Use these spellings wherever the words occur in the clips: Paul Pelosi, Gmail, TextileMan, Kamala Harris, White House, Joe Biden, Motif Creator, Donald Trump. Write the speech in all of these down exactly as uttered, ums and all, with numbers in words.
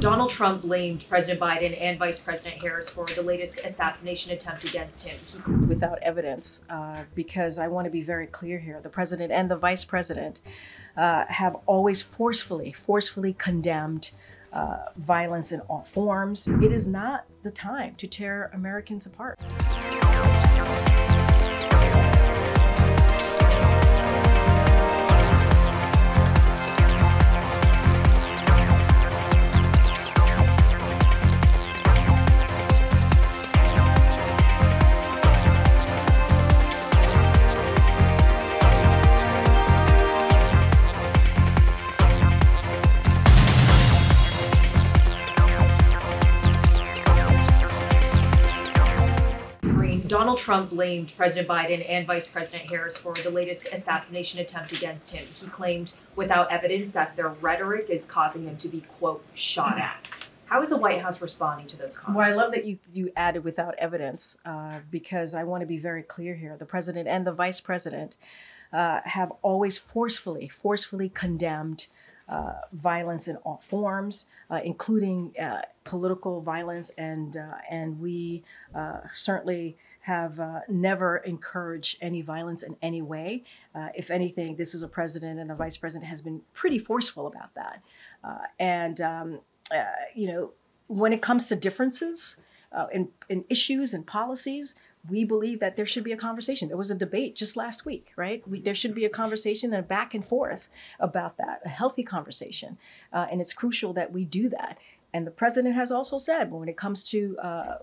Donald Trump blamed President Biden and Vice President Harris for the latest assassination attempt against him. He without evidence, uh, because I want to be very clear here, the president and the vice president uh, have always forcefully, forcefully condemned uh, violence in all forms. It is not the time to tear Americans apart. Donald Trump blamed President Biden and Vice President Harris for the latest assassination attempt against him. He claimed without evidence that their rhetoric is causing him to be, quote, shot at. How is the White House responding to those comments? Well, I love that you, you added without evidence, uh, because I want to be very clear here. The president and the vice president uh, have always forcefully, forcefully condemned Uh, violence in all forms, uh, including uh, political violence, and uh, and we uh, certainly have uh, never encouraged any violence in any way. Uh, if anything, this is a president and a vice president has been pretty forceful about that. Uh, and um, uh, you know, when it comes to differences uh, in in issues and policies, we believe that there should be a conversation. There was a debate just last week, right? We, there should be a conversation and a back and forth about that, a healthy conversation. Uh, and it's crucial that we do that. And the president has also said, when it comes to uh,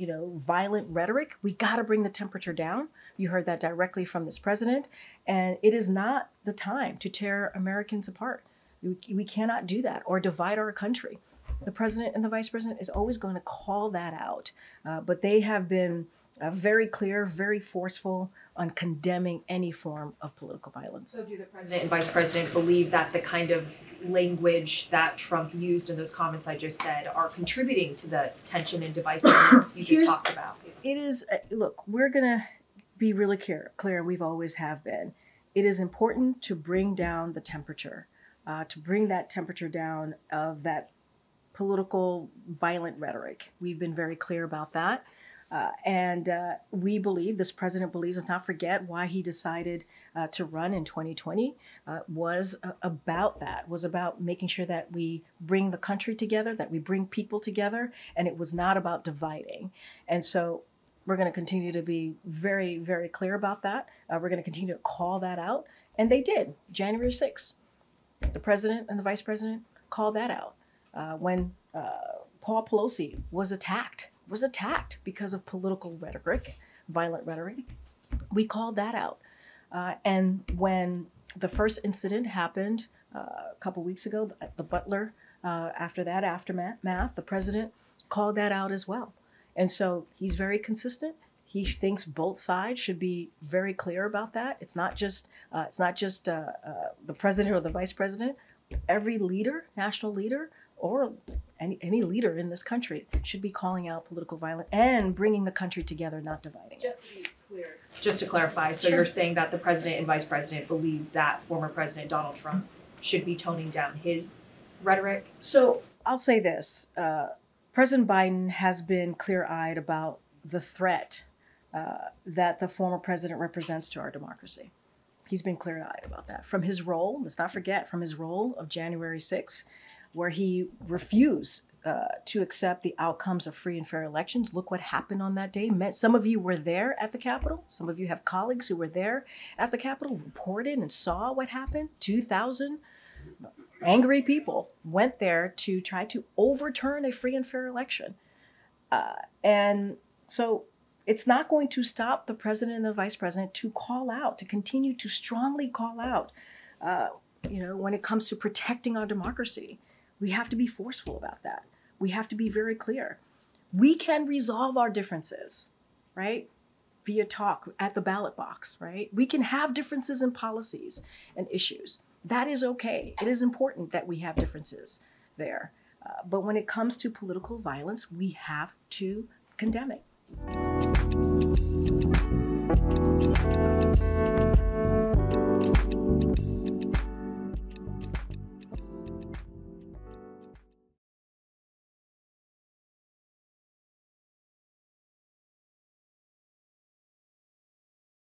you know, violent rhetoric, we gotta bring the temperature down. You heard that directly from this president. And it is not the time to tear Americans apart. We, we cannot do that or divide our country. The president and the vice president is always gonna call that out, uh, but they have been Uh, very clear, very forceful on condemning any form of political violence. So do the president and vice president believe that the kind of language that Trump used in those comments I just said are contributing to the tension and divisiveness you just talked about? It is, uh, look, we're going to be really clear, clear, we've always have been. It is important to bring down the temperature, uh, to bring that temperature down of that political violent rhetoric. We've been very clear about that. Uh, and uh, we believe, this president believes, let's not forget why he decided uh, to run in twenty twenty, uh, was uh, about that, was about making sure that we bring the country together, that we bring people together, and it was not about dividing. And so we're going to continue to be very, very clear about that. Uh, we're going to continue to call that out. And they did, January sixth. The president and the vice president called that out. Uh, when uh, Paul Pelosi was attacked, was attacked because of political rhetoric, violent rhetoric. We called that out. Uh, and when the first incident happened uh, a couple weeks ago, the, the Butler, uh, after that aftermath, the president called that out as well. And so he's very consistent. He thinks both sides should be very clear about that. It's not just, uh, it's not just uh, uh, the president or the vice president. Every leader, national leader, or any, any leader in this country should be calling out political violence and bringing the country together, not dividing. Just to be clear, just to clarify, so sure. You're saying that the president and vice president believe that former President Donald Trump should be toning down his rhetoric? So I'll say this, uh, President Biden has been clear-eyed about the threat uh, that the former president represents to our democracy. He's been clear-eyed about that. From his role, let's not forget, from his role of January sixth, where he refused uh, to accept the outcomes of free and fair elections. Look what happened on that day. Some of you were there at the Capitol. Some of you have colleagues who were there at the Capitol, reported and saw what happened. two thousand angry people went there to try to overturn a free and fair election. Uh, and so it's not going to stop the president and the vice president to call out, to continue to strongly call out, uh, you know, when it comes to protecting our democracy. We have to be forceful about that. We have to be very clear. We can resolve our differences, right? Via talk at the ballot box, right? We can have differences in policies and issues. That is okay. It is important that we have differences there. Uh, but when it comes to political violence, we have to condemn it.